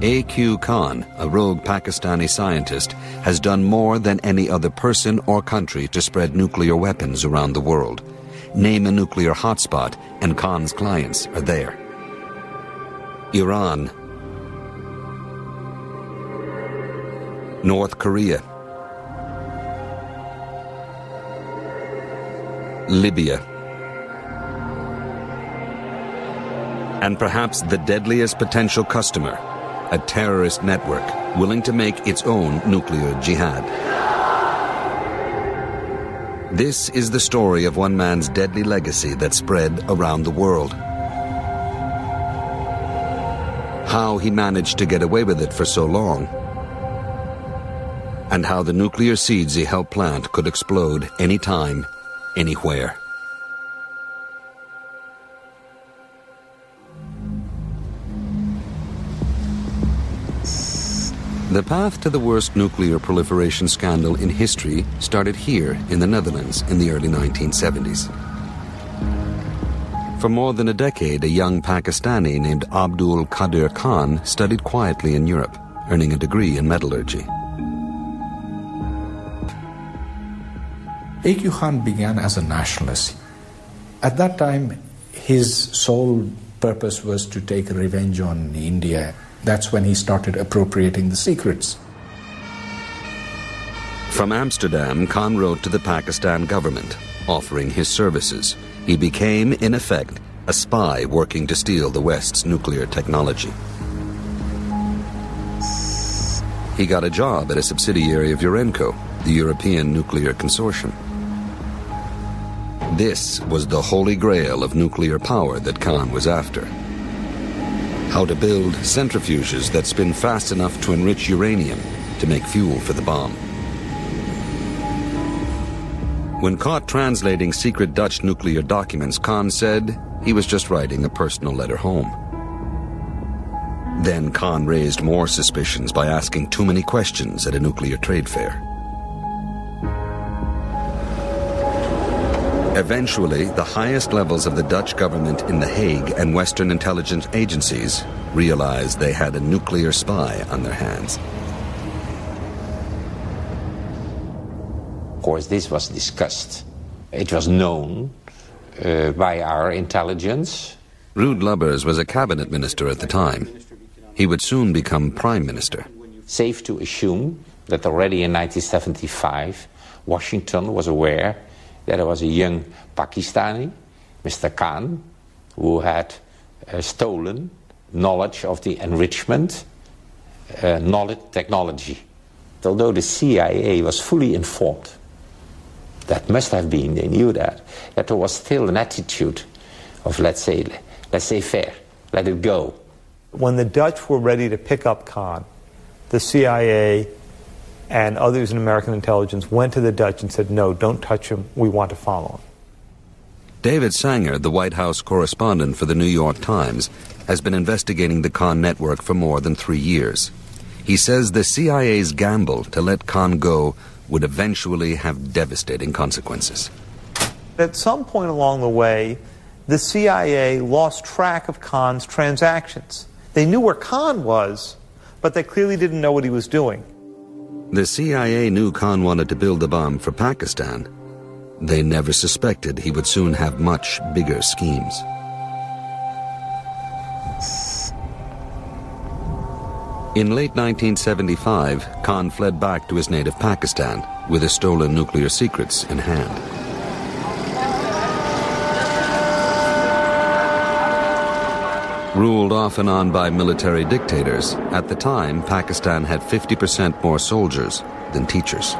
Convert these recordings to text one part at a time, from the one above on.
A.Q. Khan, a rogue Pakistani scientist, has done more than any other person or country to spread nuclear weapons around the world. Name a nuclear hotspot, and Khan's clients are there. Iran, North Korea, Libya, and perhaps the deadliest potential customer, a terrorist network willing to make its own nuclear jihad. This is the story of one man's deadly legacy that spread around the world. How he managed to get away with it for so long, and how the nuclear seeds he helped plant could explode anytime, anywhere. The path to the worst nuclear proliferation scandal in history started here in the Netherlands in the early 1970s. For more than a decade, a young Pakistani named Abdul Qadeer Khan studied quietly in Europe, earning a degree in metallurgy. A.Q. Khan began as a nationalist. At that time, his sole purpose was to take revenge on India. That's when he started appropriating the secrets. From Amsterdam, Khan wrote to the Pakistan government, offering his services. He became, in effect, a spy working to steal the West's nuclear technology. He got a job at a subsidiary of Urenco, the European Nuclear Consortium. This was the holy grail of nuclear power that Khan was after. How to build centrifuges that spin fast enough to enrich uranium to make fuel for the bomb. When caught translating secret Dutch nuclear documents, Khan said he was just writing a personal letter home. Then Khan raised more suspicions by asking too many questions at a nuclear trade fair. Eventually, the highest levels of the Dutch government in The Hague and Western intelligence agencies realized they had a nuclear spy on their hands. Of course, this was discussed. It was known by our intelligence. Ruud Lubbers was a cabinet minister at the time. He would soon become prime minister. Safe to assume that already in 1975, Washington was aware there was a young Pakistani, Mr. Khan, who had stolen knowledge of the enrichment knowledge technology. Although the CIA was fully informed, that must have been, they knew that there was still an attitude of, let's say, laissez-faire, let it go. When the Dutch were ready to pick up Khan, the CIA and others in American intelligence went to the Dutch and said, no, don't touch him, we want to follow him. David Sanger, the White House correspondent for the New York Times, has been investigating the Khan network for more than 3 years. He says the CIA's gamble to let Khan go would eventually have devastating consequences. At some point along the way, the CIA lost track of Khan's transactions. They knew where Khan was, but they clearly didn't know what he was doing. The CIA knew Khan wanted to build the bomb for Pakistan. They never suspected he would soon have much bigger schemes. In late 1975, Khan fled back to his native Pakistan with his stolen nuclear secrets in hand. Ruled off and on by military dictators, at the time Pakistan had 50% more soldiers than teachers.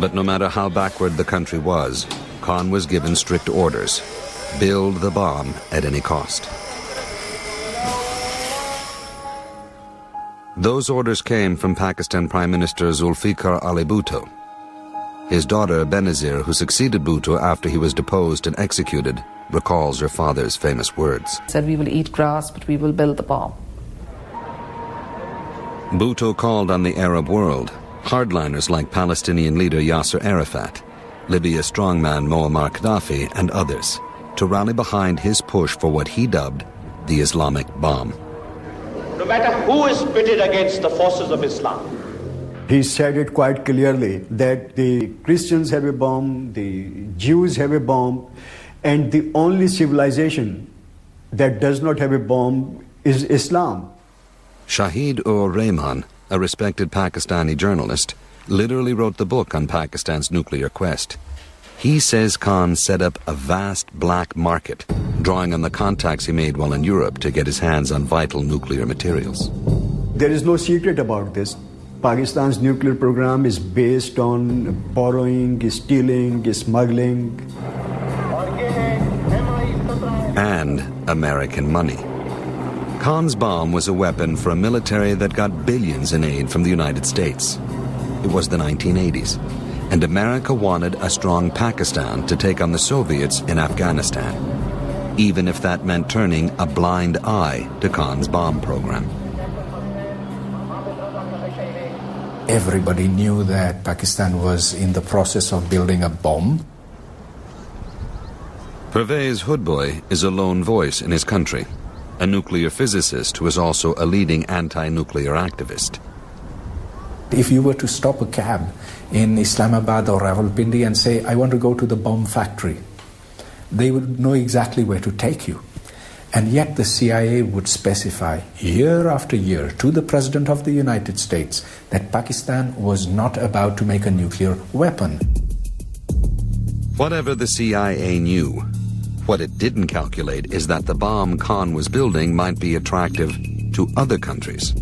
But no matter how backward the country was, Khan was given strict orders: build the bomb at any cost. Those orders came from Pakistan Prime Minister Zulfiqar Ali Bhutto. His daughter, Benazir, who succeeded Bhutto after he was deposed and executed, recalls her father's famous words. He said, we will eat grass, but we will build the bomb. Bhutto called on the Arab world, hardliners like Palestinian leader Yasser Arafat, Libya strongman Muammar Gaddafi, and others. to rally behind his push for what he dubbed the Islamic bomb. No matter who is pitted against the forces of Islam. He said it quite clearly that the Christians have a bomb, the Jews have a bomb, and the only civilization that does not have a bomb is Islam. Shahid Ur Rehman, a respected Pakistani journalist, literally wrote the book on Pakistan's nuclear quest. He says Khan set up a vast black market, drawing on the contacts he made while in Europe to get his hands on vital nuclear materials. There is no secret about this. Pakistan's nuclear program is based on borrowing, stealing, smuggling, and American money. Khan's bomb was a weapon for a military that got billions in aid from the United States. It was the 1980s, and America wanted a strong Pakistan to take on the Soviets in Afghanistan, even if that meant turning a blind eye to Khan's bomb program. Everybody knew that Pakistan was in the process of building a bomb. Pervez Hoodbhoy is a lone voice in his country, a nuclear physicist who is also a leading anti-nuclear activist. If you were to stop a cab in Islamabad or Rawalpindi and say, I want to go to the bomb factory, they would know exactly where to take you. And yet the CIA would specify year after year to the President of the United States that Pakistan was not about to make a nuclear weapon. Whatever the CIA knew, what it didn't calculate is that the bomb Khan was building might be attractive to other countries.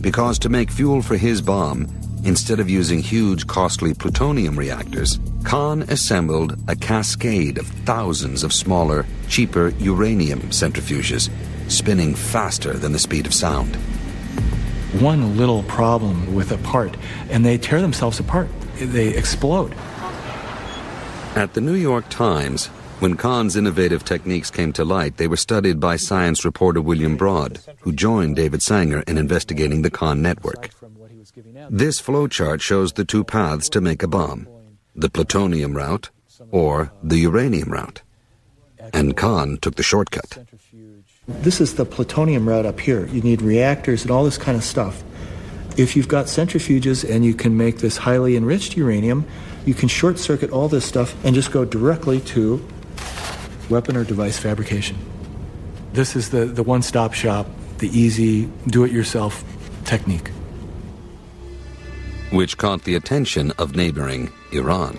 Because to make fuel for his bomb, instead of using huge, costly plutonium reactors, Khan assembled a cascade of thousands of smaller, cheaper uranium centrifuges, spinning faster than the speed of sound. One little problem with a part, and they tear themselves apart. They explode. At the New York Times, when Khan's innovative techniques came to light, they were studied by science reporter William Broad, who joined David Sanger in investigating the Khan network. This flowchart shows the two paths to make a bomb, the plutonium route or the uranium route. And Khan took the shortcut. This is the plutonium route up here. You need reactors and all this kind of stuff. If you've got centrifuges and you can make this highly enriched uranium, you can short-circuit all this stuff and just go directly to weapon or device fabrication. This is the one-stop shop, the easy, do-it-yourself technique. Which caught the attention of neighboring Iran.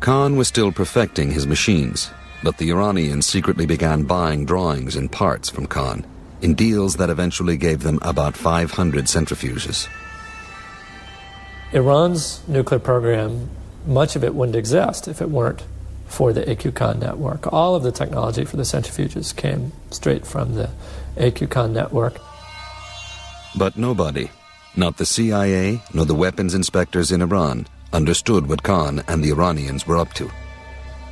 Khan was still perfecting his machines, but the Iranians secretly began buying drawings and parts from Khan in deals that eventually gave them about 500 centrifuges. Iran's nuclear program, much of it wouldn't exist if it weren't for the AQ-Khan network. All of the technology for the centrifuges came straight from the AQ-Khan network. But nobody, not the CIA nor the weapons inspectors in Iran, understood what Khan and the Iranians were up to.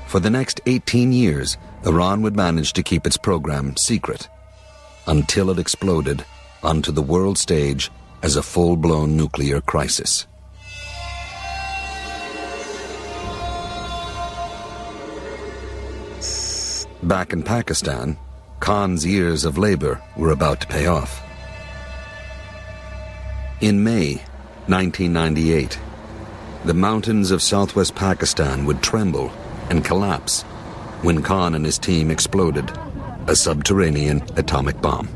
For the next 18 years, Iran would manage to keep its program secret, until it exploded onto the world stage as a full-blown nuclear crisis. Back in Pakistan, Khan's years of labor were about to pay off. In May 1998, the mountains of southwest Pakistan would tremble and collapse when Khan and his team exploded a subterranean atomic bomb.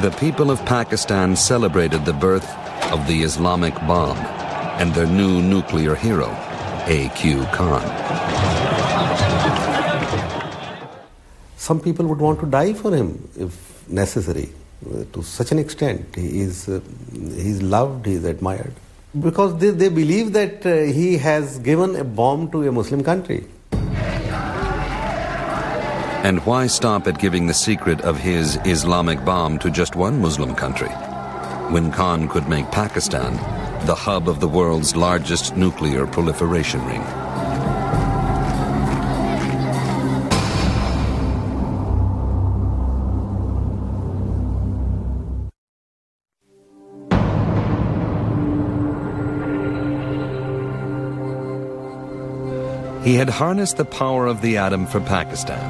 The people of Pakistan celebrated the birth of the Islamic bomb and their new nuclear hero, AQ Khan. Some people would want to die for him if necessary. To such an extent, he's loved, he's admired. Because they believe that he has given a bomb to a Muslim country. And why stop at giving the secret of his Islamic bomb to just one Muslim country? when Khan could make Pakistan the hub of the world's largest nuclear proliferation ring. He had harnessed the power of the atom for Pakistan.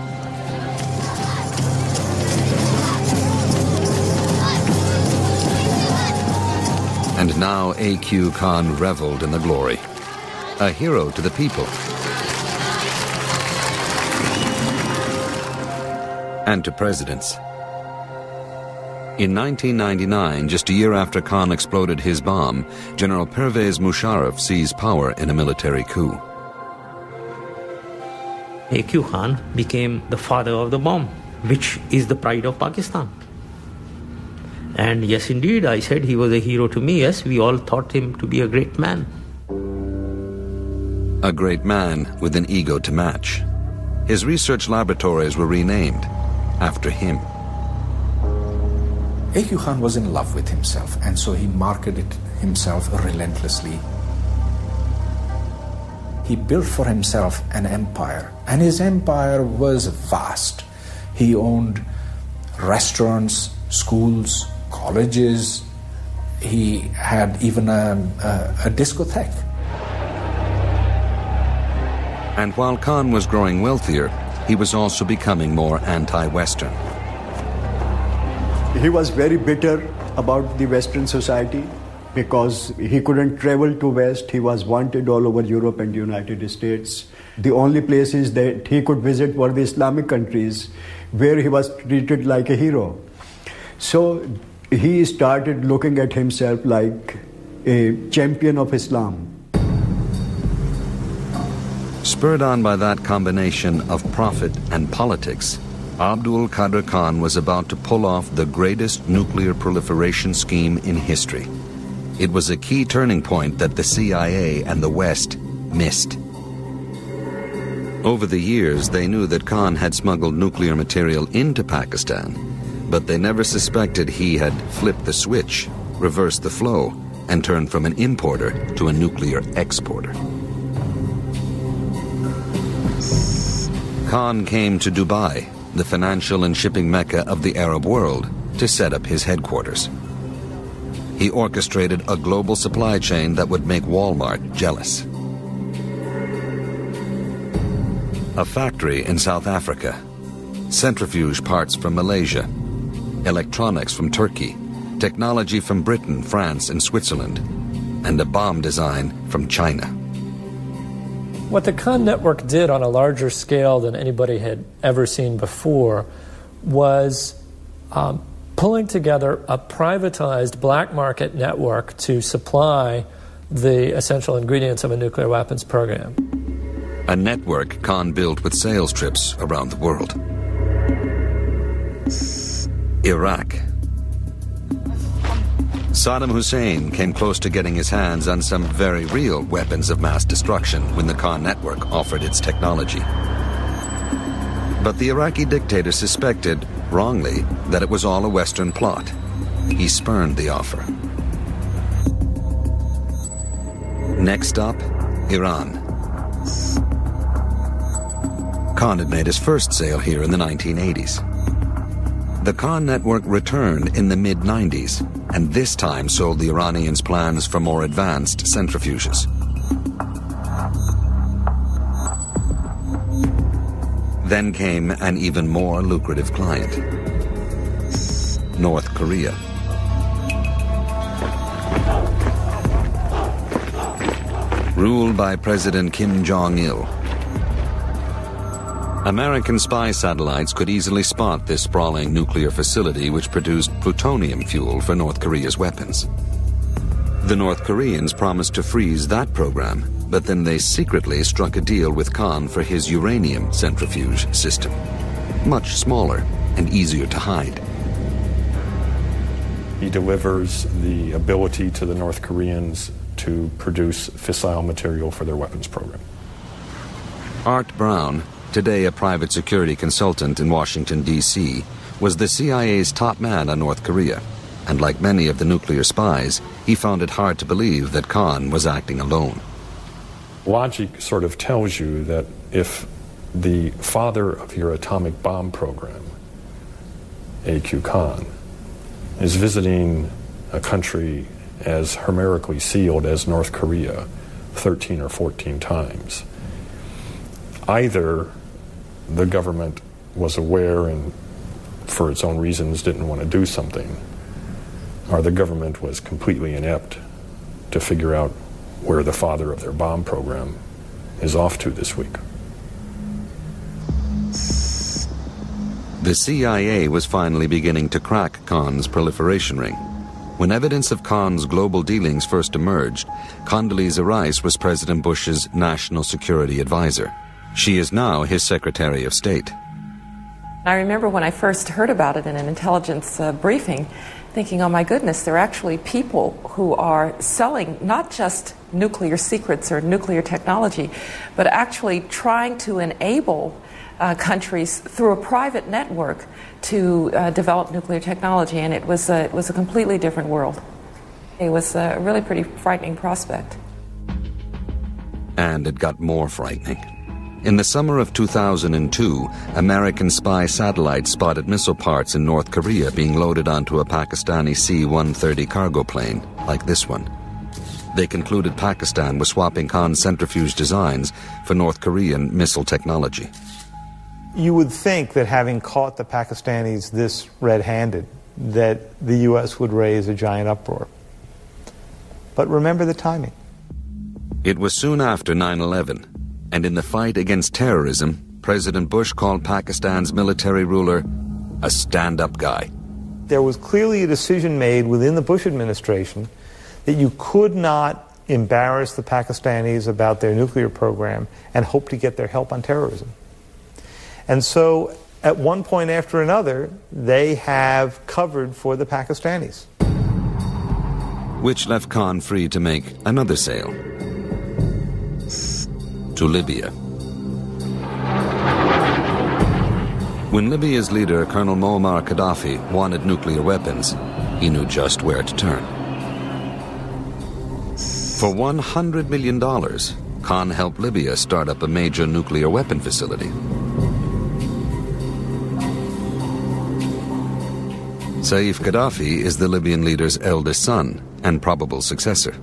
And now A.Q. Khan reveled in the glory, a hero to the people, and to presidents. In 1999, just a year after Khan exploded his bomb, General Pervez Musharraf seized power in a military coup. A.Q. Khan became the father of the bomb, which is the pride of Pakistan. And yes, indeed, I said he was a hero to me. Yes, we all thought him to be a great man. A great man with an ego to match. His research laboratories were renamed after him. A.Q. Khan was in love with himself, and so he marketed himself relentlessly. He built for himself an empire, and his empire was vast. He owned restaurants, schools, colleges. He had even a discotheque. And while Khan was growing wealthier, he was also becoming more anti-Western. He was very bitter about the Western society, because he couldn't travel to West. He was wanted all over Europe and the United States. The only places that he could visit were the Islamic countries, where he was treated like a hero. So he started looking at himself like a champion of Islam. Spurred on by that combination of profit and politics, Abdul Qadeer Khan was about to pull off the greatest nuclear proliferation scheme in history. It was a key turning point that the CIA and the West missed. Over the years, they knew that Khan had smuggled nuclear material into Pakistan, but they never suspected he had flipped the switch, reversed the flow, and turned from an importer to a nuclear exporter. Khan came to Dubai, the financial and shipping mecca of the Arab world, to set up his headquarters. He orchestrated a global supply chain that would make Walmart jealous. A factory in South Africa, centrifuge parts from Malaysia, electronics from Turkey, technology from Britain, France, and Switzerland, and a bomb design from China. What the Khan network did on a larger scale than anybody had ever seen before was pulling together a privatized black market network to supply the essential ingredients of a nuclear weapons program. A network Khan built with sales trips around the world. Iraq. Saddam Hussein came close to getting his hands on some very real weapons of mass destruction when the Khan network offered its technology. But the Iraqi dictator suspected, wrongly, that it was all a Western plot. He spurned the offer. Next up, Iran. Khan had made his first sale here in the 1980s. The Khan network returned in the mid-90s, and this time sold the Iranians plans for more advanced centrifuges. Then came an even more lucrative client, North Korea. Ruled by President Kim Jong-il, American spy satellites could easily spot this sprawling nuclear facility, which produced plutonium fuel for North Korea's weapons. The North Koreans promised to freeze that program, but then they secretly struck a deal with Khan for his uranium centrifuge system, much smaller and easier to hide. He delivers the ability to the North Koreans to produce fissile material for their weapons program. Art Brown, today a private security consultant in Washington, D.C., was the CIA's top man on North Korea, and like many of the nuclear spies, he found it hard to believe that Khan was acting alone. Logic sort of tells you that if the father of your atomic bomb program, A.Q. Khan, is visiting a country as hermetically sealed as North Korea 13 or 14 times, either the government was aware and for its own reasons didn't want to do something, or the government was completely inept to figure out where the father of their bomb program is off to this week. The CIA was finally beginning to crack Khan's proliferation ring. When evidence of Khan's global dealings first emerged, Condoleezza Rice was President Bush's national security advisor. She is now his Secretary of State. I remember when I first heard about it in an intelligence briefing, thinking, oh my goodness, there are actually people who are selling not just nuclear secrets or nuclear technology, but actually trying to enable countries through a private network to develop nuclear technology. And it was a completely different world. It was a really pretty frightening prospect. And it got more frightening. In the summer of 2002, American spy satellites spotted missile parts in North Korea being loaded onto a Pakistani C-130 cargo plane, like this one. They concluded Pakistan was swapping Khan's centrifuge designs for North Korean missile technology. You would think that having caught the Pakistanis this red-handed, that the U.S. would raise a giant uproar. But remember the timing. It was soon after 9/11. And in the fight against terrorism, President Bush called Pakistan's military ruler a stand-up guy. There was clearly a decision made within the Bush administration that you could not embarrass the Pakistanis about their nuclear program and hope to get their help on terrorism. And so, at one point after another, they have covered for the Pakistanis. Which left Khan free to make another sale. To Libya. When Libya's leader, Colonel Muammar Gaddafi, wanted nuclear weapons, he knew just where to turn. For $100 million, Khan helped Libya start up a major nuclear weapon facility. Saif Gaddafi is the Libyan leader's eldest son and probable successor.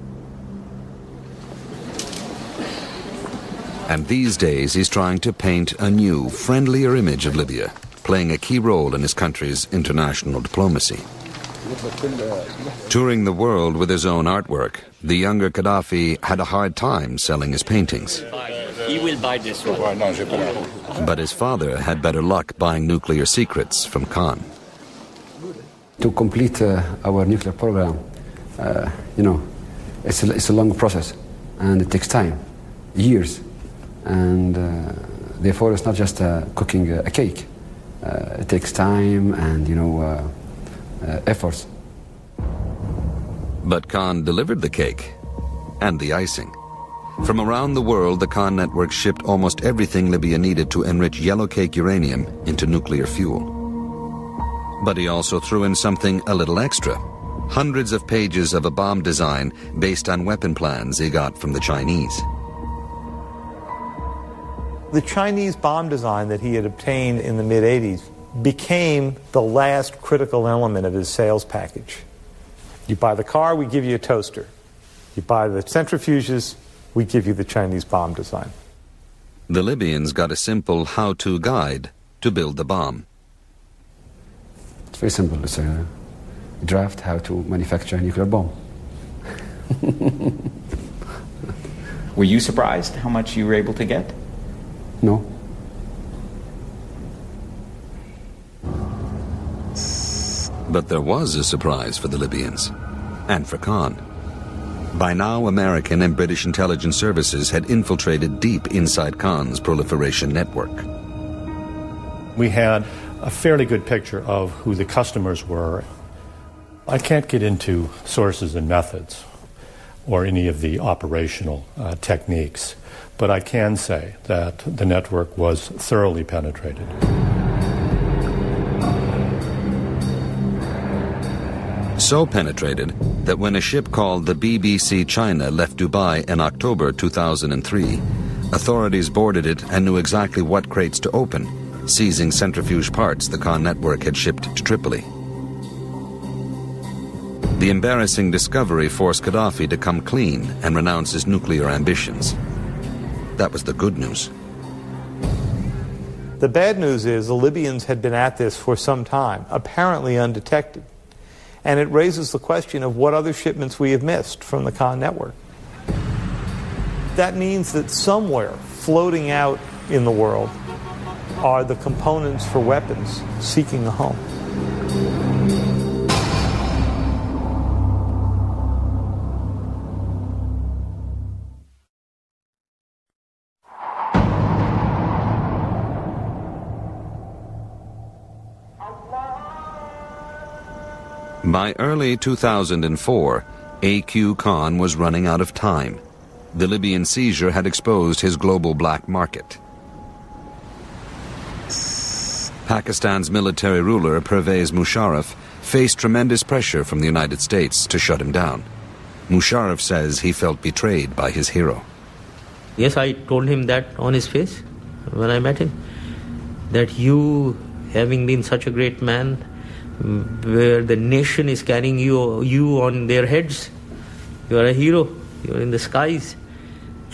And these days, he's trying to paint a new, friendlier image of Libya, playing a key role in his country's international diplomacy. Touring the world with his own artwork, the younger Gaddafi had a hard time selling his paintings. He will buy this one. But his father had better luck buying nuclear secrets from Khan. To complete our nuclear program, it's a long process, and it takes time, years. And therefore, it's not just cooking a cake. It takes time and, efforts. But Khan delivered the cake and the icing. From around the world, the Khan network shipped almost everything Libya needed to enrich yellow cake uranium into nuclear fuel. But he also threw in something a little extra. Hundreds of pages of a bomb design based on weapon plans he got from the Chinese. The Chinese bomb design that he had obtained in the mid-'80s became the last critical element of his sales package. You buy the car, we give you a toaster. You buy the centrifuges, we give you the Chinese bomb design. The Libyans got a simple how-to guide to build the bomb. It's very simple. It's a draft how to manufacture a nuclear bomb. Were you surprised how much you were able to get? No. But there was a surprise for the Libyans, and for Khan. By now, American and British intelligence services had infiltrated deep inside Khan's proliferation network. We had a fairly good picture of who the customers were. I can't get into sources and methods or any of the operational techniques. But I can say that the network was thoroughly penetrated. so penetrated that when a ship called the BBC China left Dubai in October 2003, authorities boarded it and knew exactly what crates to open, seizing centrifuge parts the Khan network had shipped to Tripoli. The embarrassing discovery forced Gaddafi to come clean and renounce his nuclear ambitions. That was the good news. The bad news is the Libyans had been at this for some time, apparently undetected. And it raises the question of what other shipments we have missed from the Khan network. That means that somewhere floating out in the world are the components for weapons seeking a home. By early 2004, AQ Khan was running out of time. The Libyan seizure had exposed his global black market. Pakistan's military ruler, Pervez Musharraf, faced tremendous pressure from the United States to shut him down. Musharraf says he felt betrayed by his hero. Yes, I told him that on his face when I met him, that you, having been such a great man, where the nation is carrying you on their heads. You are a hero. You are in the skies.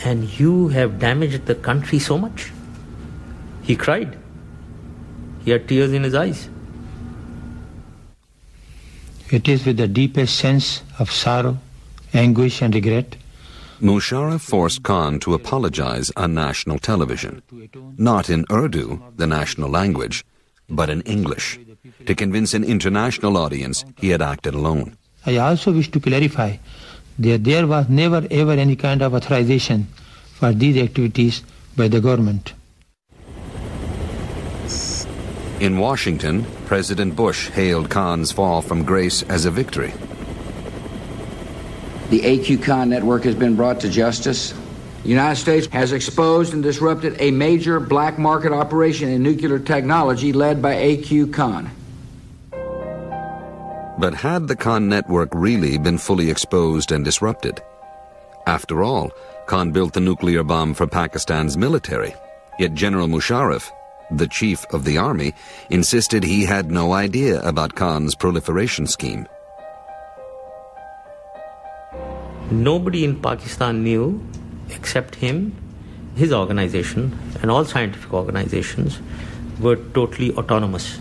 And you have damaged the country so much. He cried. He had tears in his eyes. It is with the deepest sense of sorrow, anguish and regret. Musharraf forced Khan to apologize on national television. Not in Urdu, the national language, but in English, to convince an international audience he had acted alone. I also wish to clarify that there was never ever any kind of authorization for these activities by the government. In Washington, President Bush hailed Khan's fall from grace as a victory. The AQ Khan network has been brought to justice. The United States has exposed and disrupted a major black market operation in nuclear technology led by AQ Khan. But had the Khan network really been fully exposed and disrupted? After all, Khan built the nuclear bomb for Pakistan's military, yet General Musharraf, the chief of the army, insisted he had no idea about Khan's proliferation scheme. Nobody in Pakistan knew, except him. His organization and all scientific organizations were totally autonomous.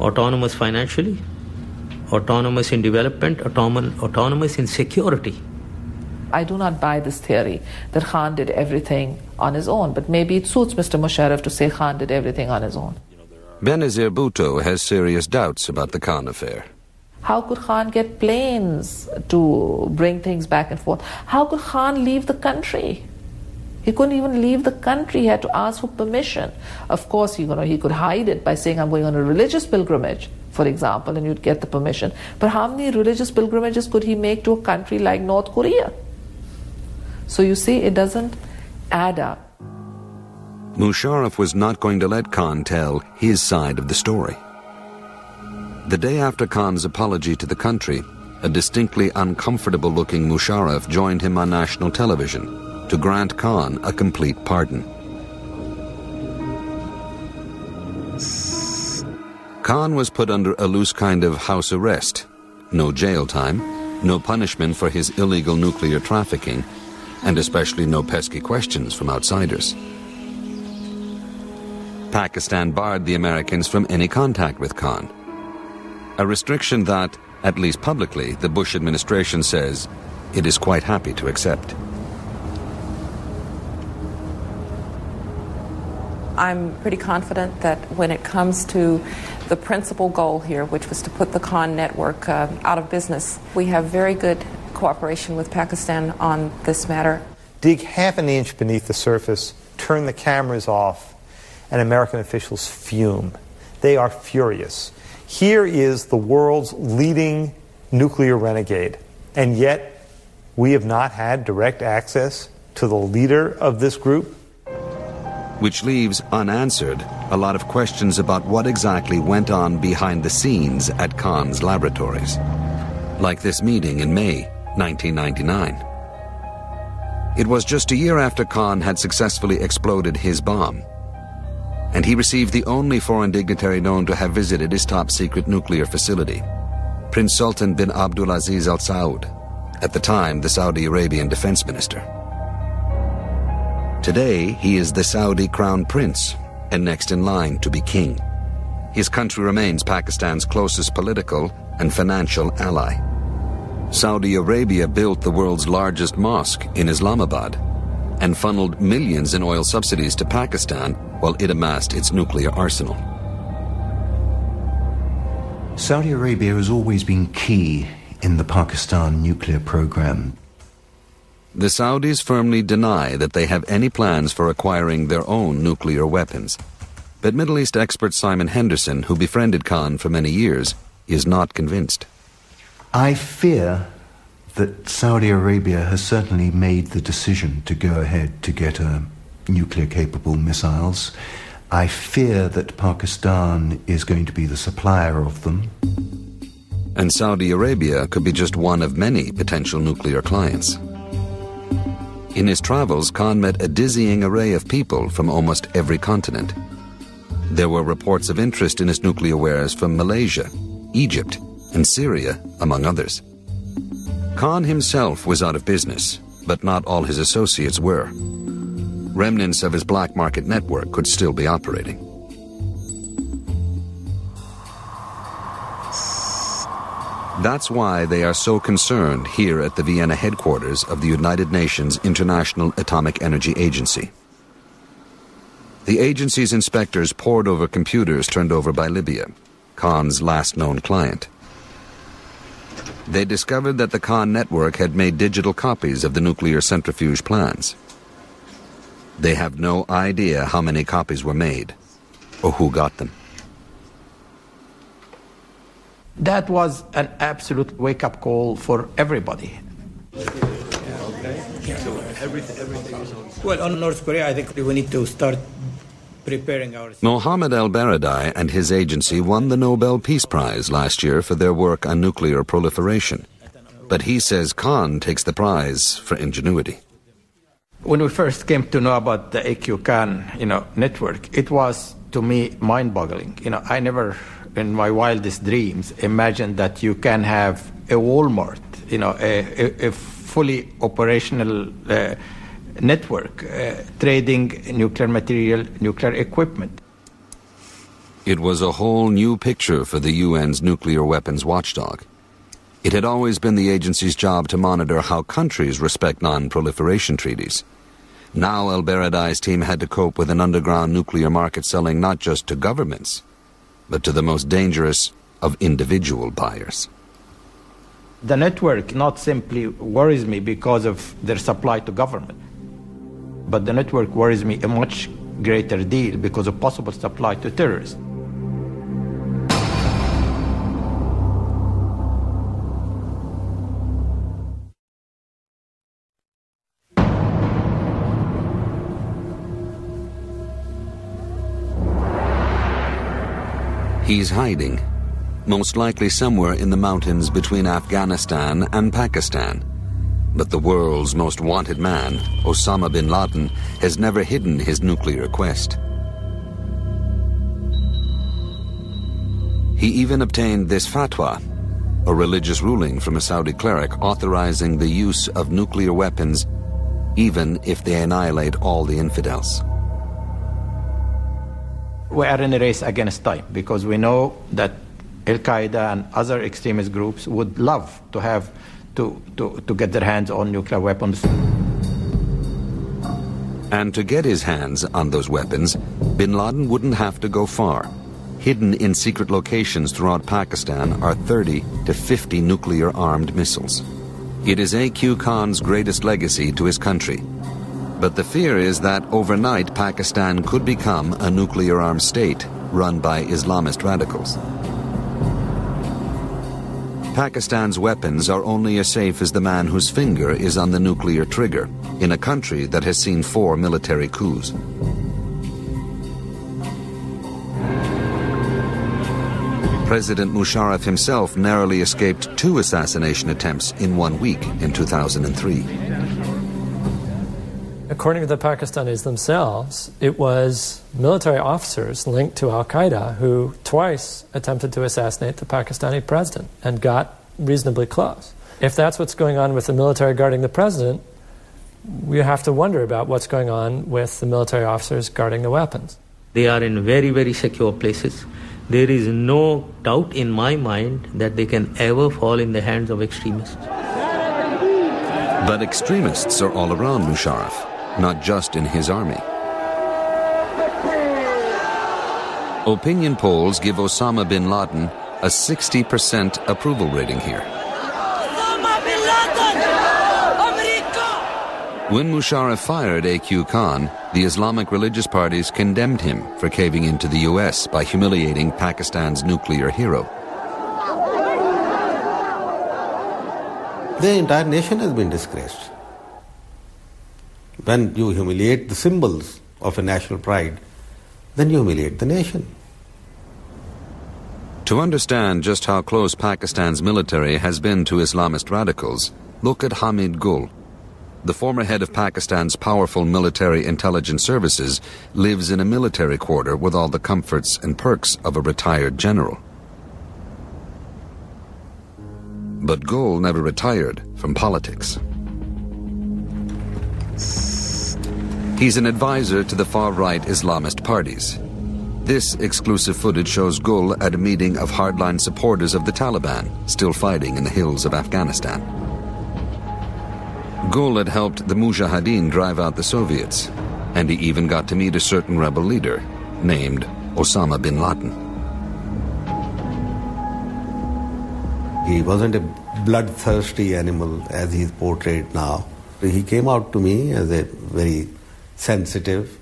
Autonomous financially, autonomous in development, autonomous in security. I do not buy this theory that Khan did everything on his own, but maybe it suits Mr. Musharraf to say Khan did everything on his own. Benazir Bhutto has serious doubts about the Khan affair. How could Khan get planes to bring things back and forth? How could Khan leave the country? He couldn't even leave the country. He had to ask for permission. Of course, he could hide it by saying, I'm going on a religious pilgrimage, for example, and you'd get the permission. But how many religious pilgrimages could he make to a country like North Korea? So you see, it doesn't add up. Musharraf was not going to let Khan tell his side of the story. The day after Khan's apology to the country, a distinctly uncomfortable-looking Musharraf joined him on national television to grant Khan a complete pardon. Khan was put under a loose kind of house arrest, no jail time, no punishment for his illegal nuclear trafficking, and especially no pesky questions from outsiders. Pakistan barred the Americans from any contact with Khan. A restriction that, at least publicly, the Bush administration says it is quite happy to accept. I'm pretty confident that when it comes to the principal goal here, which was to put the Khan network out of business, we have very good cooperation with Pakistan on this matter. Dig half an inch beneath the surface, turn the cameras off, and American officials fume. They are furious. Here is the world's leading nuclear renegade, and yet we have not had direct access to the leader of this group. Which leaves unanswered a lot of questions about what exactly went on behind the scenes at Khan's laboratories. like this meeting in May 1999. It was just a year after Khan had successfully exploded his bomb, and he received the only foreign dignitary known to have visited his top-secret nuclear facility, Prince Sultan bin Abdulaziz Al Saud, at the time the Saudi Arabian defense minister. Today, he is the Saudi crown prince and next in line to be king. His country remains Pakistan's closest political and financial ally. Saudi Arabia built the world's largest mosque in Islamabad and funneled millions in oil subsidies to Pakistan while it amassed its nuclear arsenal. Saudi Arabia has always been key in the Pakistan nuclear program. The Saudis firmly deny that they have any plans for acquiring their own nuclear weapons. But Middle East expert Simon Henderson, who befriended Khan for many years, is not convinced. I fear that Saudi Arabia has certainly made the decision to go ahead to get nuclear-capable missiles. I fear that Pakistan is going to be the supplier of them. And Saudi Arabia could be just one of many potential nuclear clients. In his travels, Khan met a dizzying array of people from almost every continent. There were reports of interest in his nuclear wares from Malaysia, Egypt, and Syria, among others. Khan himself was out of business, but not all his associates were. Remnants of his black market network could still be operating. That's why they are so concerned here at the Vienna headquarters of the United Nations International Atomic Energy Agency. The agency's inspectors pored over computers turned over by Libya, Khan's last known client. They discovered that the Khan network had made digital copies of the nuclear centrifuge plans. They have no idea how many copies were made or who got them. That was an absolute wake-up call for everybody. Well, on North Korea, I think we need to start preparing ourselves. Mohamed ElBaradei and his agency won the Nobel Peace Prize last year for their work on nuclear proliferation. But he says Khan takes the prize for ingenuity. When we first came to know about the AQ Khan, network, it was to me mind-boggling. I never, in my wildest dreams, imagined that you can have a Walmart, a fully operational network trading nuclear material, nuclear equipment. It was a whole new picture for the UN's nuclear weapons watchdog. It had always been the agency's job to monitor how countries respect non-proliferation treaties. Now ElBaradei's team had to cope with an underground nuclear market selling not just to governments, but to the most dangerous of individual buyers. The network not simply worries me because of their supply to government, but the network worries me a much greater deal because of possible supply to terrorists. He's hiding, most likely somewhere in the mountains between Afghanistan and Pakistan. But the world's most wanted man, Osama bin Laden, has never hidden his nuclear quest. He even obtained this fatwa, a religious ruling from a Saudi cleric authorizing the use of nuclear weapons, even if they annihilate all the infidels. We are in a race against time because we know that Al-Qaeda and other extremist groups would love to have to get their hands on nuclear weapons. And to get his hands on those weapons, bin Laden wouldn't have to go far. Hidden in secret locations throughout Pakistan are 30 to 50 nuclear-armed missiles. It is AQ Khan's greatest legacy to his country. But the fear is that overnight Pakistan could become a nuclear-armed state run by Islamist radicals. Pakistan's weapons are only as safe as the man whose finger is on the nuclear trigger in a country that has seen 4 military coups. President Musharraf himself narrowly escaped 2 assassination attempts in 1 week in 2003. According to the Pakistanis themselves, it was military officers linked to Al-Qaeda who twice attempted to assassinate the Pakistani president and got reasonably close. If that's what's going on with the military guarding the president, we have to wonder about what's going on with the military officers guarding the weapons. They are in very, very secure places. There is no doubt in my mind that they can ever fall in the hands of extremists. But extremists are all around Musharraf, not just in his army. Opinion polls give Osama bin Laden a 60% approval rating here. When Musharraf fired AQ Khan, the Islamic religious parties condemned him for caving into the U.S. by humiliating Pakistan's nuclear hero. The entire nation has been disgraced. When you humiliate the symbols of a national pride, then you humiliate the nation. To understand just how close Pakistan's military has been to Islamist radicals, look at Hamid Gul. The former head of Pakistan's powerful military intelligence services lives in a military quarter with all the comforts and perks of a retired general. But Gul never retired from politics. He's an advisor to the far-right Islamist parties. This exclusive footage shows Gul at a meeting of hardline supporters of the Taliban, still fighting in the hills of Afghanistan. Gul had helped the Mujahideen drive out the Soviets, and he even got to meet a certain rebel leader named Osama bin Laden. He wasn't a bloodthirsty animal as he's portrayed now. He came out to me as a very sensitive,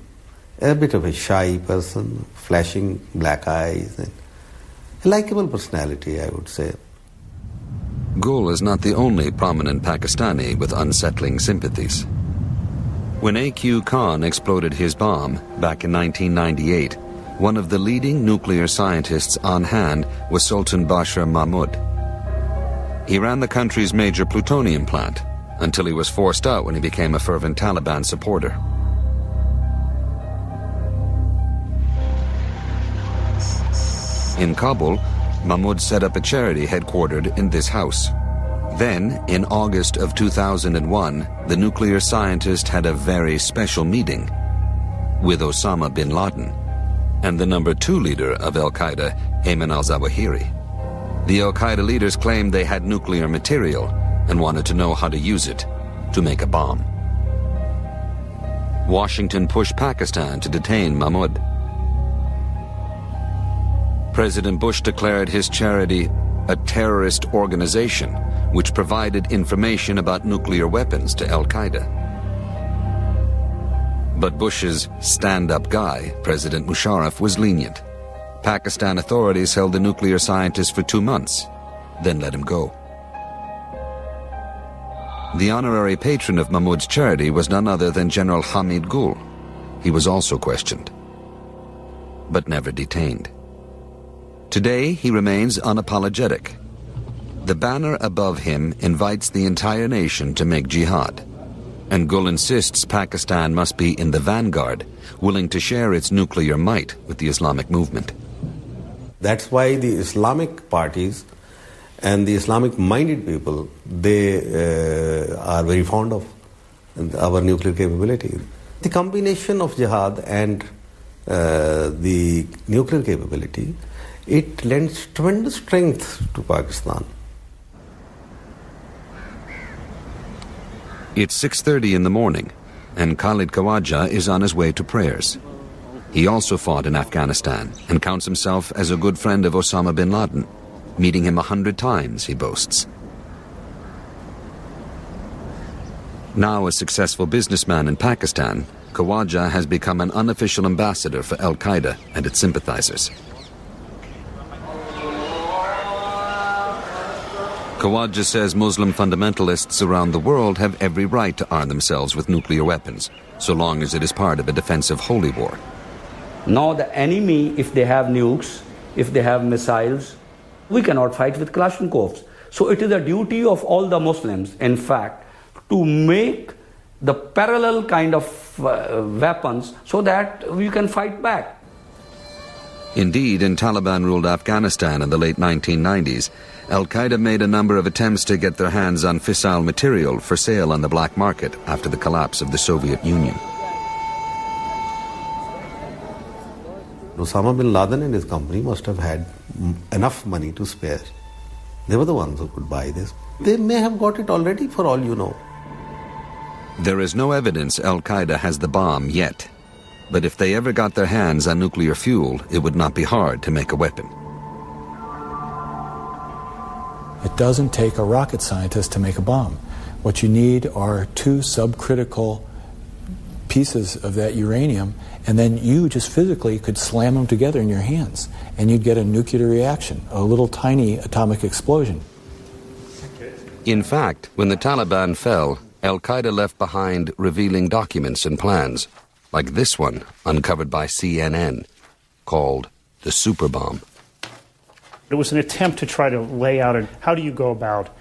a bit of a shy person, flashing black eyes, and a likable personality, I would say. Gul is not the only prominent Pakistani with unsettling sympathies. When AQ Khan exploded his bomb back in 1998, one of the leading nuclear scientists on hand was Sultan Bashir Mahmud. He ran the country's major plutonium plant until he was forced out when he became a fervent Taliban supporter. In Kabul, Mahmud set up a charity headquartered in this house. Then, in August of 2001, the nuclear scientist had a very special meeting with Osama bin Laden and the number 2 leader of Al-Qaeda, Ayman al-Zawahiri. The Al-Qaeda leaders claimed they had nuclear material and wanted to know how to use it to make a bomb. Washington pushed Pakistan to detain Mahmud. President Bush declared his charity a terrorist organization, which provided information about nuclear weapons to Al-Qaeda. But Bush's stand-up guy, President Musharraf, was lenient. Pakistan authorities held the nuclear scientist for 2 months, then let him go. The honorary patron of Mahmud's charity was none other than General Hamid Gul. He was also questioned, but never detained. Today, he remains unapologetic. The banner above him invites the entire nation to make jihad. And Gul insists Pakistan must be in the vanguard, willing to share its nuclear might with the Islamic movement. That's why the Islamic parties and the Islamic-minded people, they are very fond of our nuclear capability. The combination of jihad and the nuclear capability, it lends tremendous strength to Pakistan. It's 6:30 in the morning, and Khalid Khawaja is on his way to prayers. He also fought in Afghanistan and counts himself as a good friend of Osama bin Laden, meeting him 100 times, he boasts. Now a successful businessman in Pakistan, Khawaja has become an unofficial ambassador for Al-Qaeda and its sympathizers. Khawaja says Muslim fundamentalists around the world have every right to arm themselves with nuclear weapons, so long as it is part of a defensive holy war. Now the enemy, if they have nukes, if they have missiles, we cannot fight with Kalashnikovs. So it is a duty of all the Muslims, in fact, to make the parallel kind of weapons so that we can fight back. Indeed, in Taliban-ruled Afghanistan in the late 1990s, Al-Qaeda made a number of attempts to get their hands on fissile material for sale on the black market after the collapse of the Soviet Union. Osama bin Laden and his company must have had enough money to spare. They were the ones who could buy this. They may have got it already, for all you know. There is no evidence Al-Qaeda has the bomb yet. But if they ever got their hands on nuclear fuel, it would not be hard to make a weapon. It doesn't take a rocket scientist to make a bomb. What you need are two subcritical pieces of that uranium, and then you just physically could slam them together in your hands, and you'd get a nuclear reaction, a little tiny atomic explosion. In fact, when the Taliban fell, Al-Qaeda left behind revealing documents and plans, like this one uncovered by CNN, called the Superbomb. It was an attempt to try to lay out how do you go about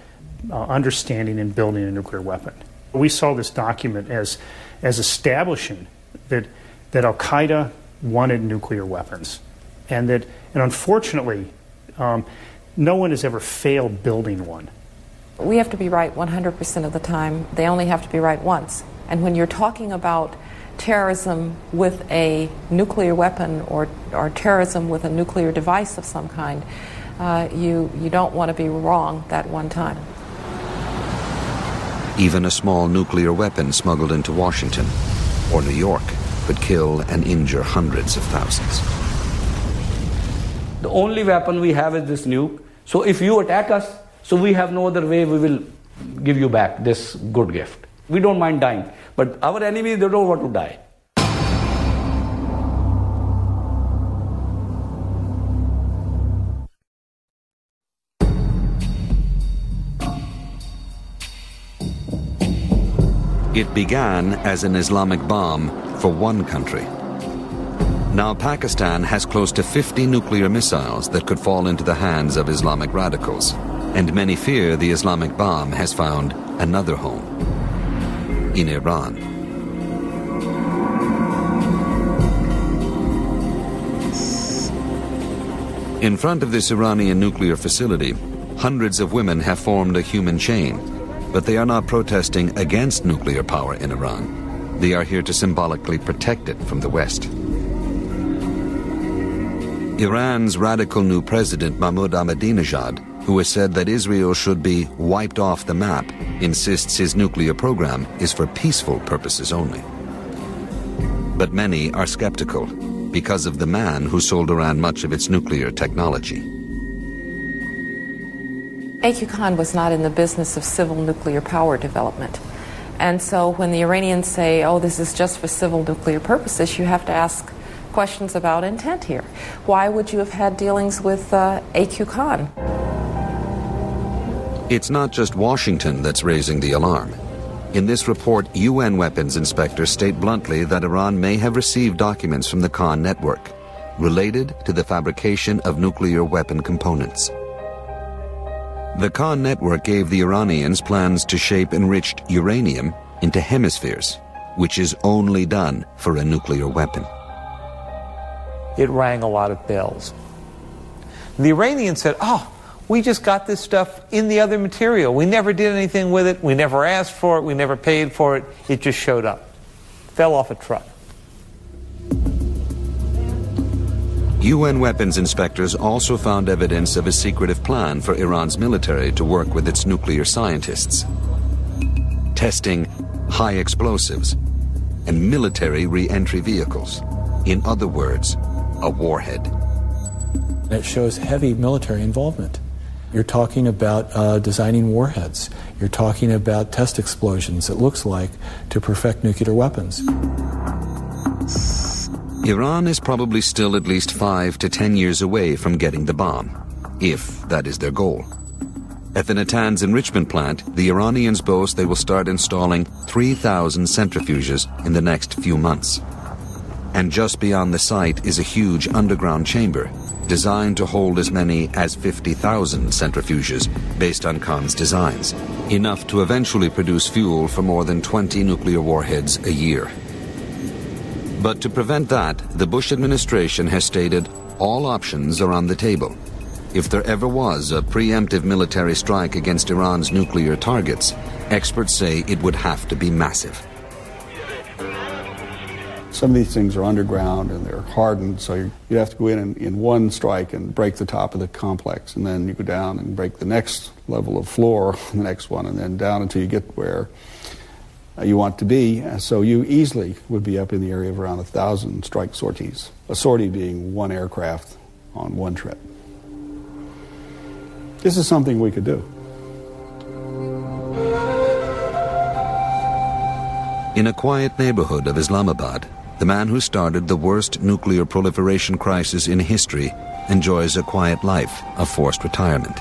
understanding and building a nuclear weapon. We saw this document as establishing that Al-Qaeda wanted nuclear weapons, and unfortunately, no one has ever failed building one. We have to be right 100% of the time. They only have to be right once. And when you're talking about terrorism with a nuclear weapon or terrorism with a nuclear device of some kind, you don't want to be wrong that one time. Even a small nuclear weapon smuggled into Washington or New York could kill and injure hundreds of thousands. The only weapon we have is this nuke. So if you attack us, so we have no other way, we will give you back this good gift. We don't mind dying, but our enemies, they don't want to die. It began as an Islamic bomb for one country. Now Pakistan has close to 50 nuclear missiles that could fall into the hands of Islamic radicals, and many fear the Islamic bomb has found another home. In Iran. In front of this Iranian nuclear facility, hundreds of women have formed a human chain, but they are not protesting against nuclear power in Iran. They are here to symbolically protect it from the West. Iran's radical new president, Mahmoud Ahmadinejad, who has said that Israel should be wiped off the map, insists his nuclear program is for peaceful purposes only. But many are skeptical because of the man who sold Iran much of its nuclear technology. AQ Khan was not in the business of civil nuclear power development. And so when the Iranians say, oh, this is just for civil nuclear purposes, you have to ask questions about intent here. Why would you have had dealings with AQ Khan? It's not just Washington that's raising the alarm. In this report, UN weapons inspectors state bluntly that Iran may have received documents from the Khan network related to the fabrication of nuclear weapon components. The Khan network gave the Iranians plans to shape enriched uranium into hemispheres, which is only done for a nuclear weapon. It rang a lot of bells. The Iranians said, oh, we just got this stuff in the other material. We never did anything with it. We never asked for it. We never paid for it. It just showed up. Fell off a truck. UN weapons inspectors also found evidence of a secretive plan for Iran's military to work with its nuclear scientists, testing high explosives and military re-entry vehicles. In other words, a warhead. It shows heavy military involvement. You're talking about designing warheads. You're talking about test explosions, it looks like, to perfect nuclear weapons. Iran is probably still at least 5 to 10 years away from getting the bomb, if that is their goal. At the Natanz enrichment plant, the Iranians boast they will start installing 3,000 centrifuges in the next few months. and just beyond the site is a huge underground chamber designed to hold as many as 50,000 centrifuges based on Khan's designs, enough to eventually produce fuel for more than 20 nuclear warheads a year. But to prevent that, the Bush administration has stated all options are on the table. If there ever was a preemptive military strike against Iran's nuclear targets, experts say it would have to be massive. Some of these things are underground and they're hardened, so you have to go in and, in one strike and break the top of the complex, and then you go down and break the next level of floor, the next one, and then down until you get where you want to be. So you easily would be up in the area of around 1,000 strike sorties, a sortie being one aircraft on one trip. This is something we could do. In a quiet neighborhood of Islamabad, the man who started the worst nuclear proliferation crisis in history enjoys a quiet life of forced retirement.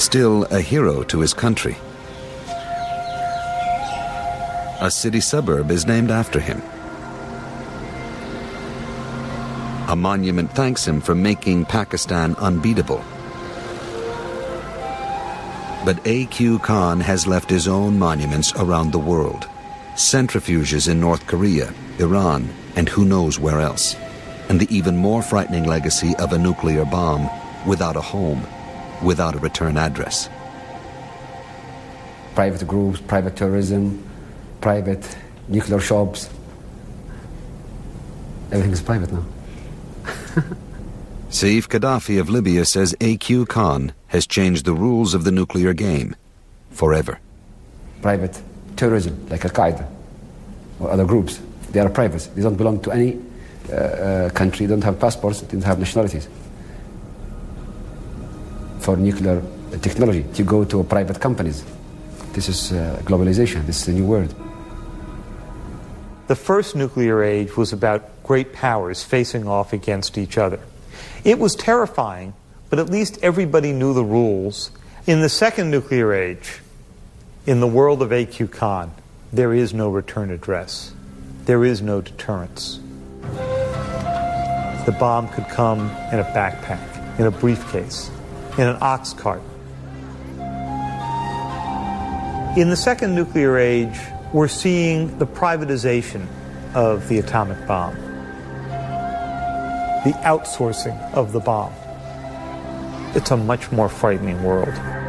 Still a hero to his country. A city suburb is named after him. A monument thanks him for making Pakistan unbeatable. But A.Q. Khan has left his own monuments around the world. Centrifuges in North Korea, Iran, and who knows where else. And the even more frightening legacy of a nuclear bomb without a home, without a return address. Private groups, private terrorism, private nuclear shops. Everything is private now. Saif Gaddafi of Libya says A.Q. Khan has changed the rules of the nuclear game forever. Private terrorism, like Al-Qaeda or other groups, they are private. They don't belong to any country, they don't have passports, they don't have nationalities. For nuclear technology, to go to private companies. This is globalization, this is a new world. The first nuclear age was about great powers facing off against each other. It was terrifying, but at least everybody knew the rules. In the second nuclear age, in the world of A.Q. Khan, there is no return address. There is no deterrence. The bomb could come in a backpack, in a briefcase, in an ox cart. In the second nuclear age, we're seeing the privatization of the atomic bomb, the outsourcing of the bomb. It's a much more frightening world.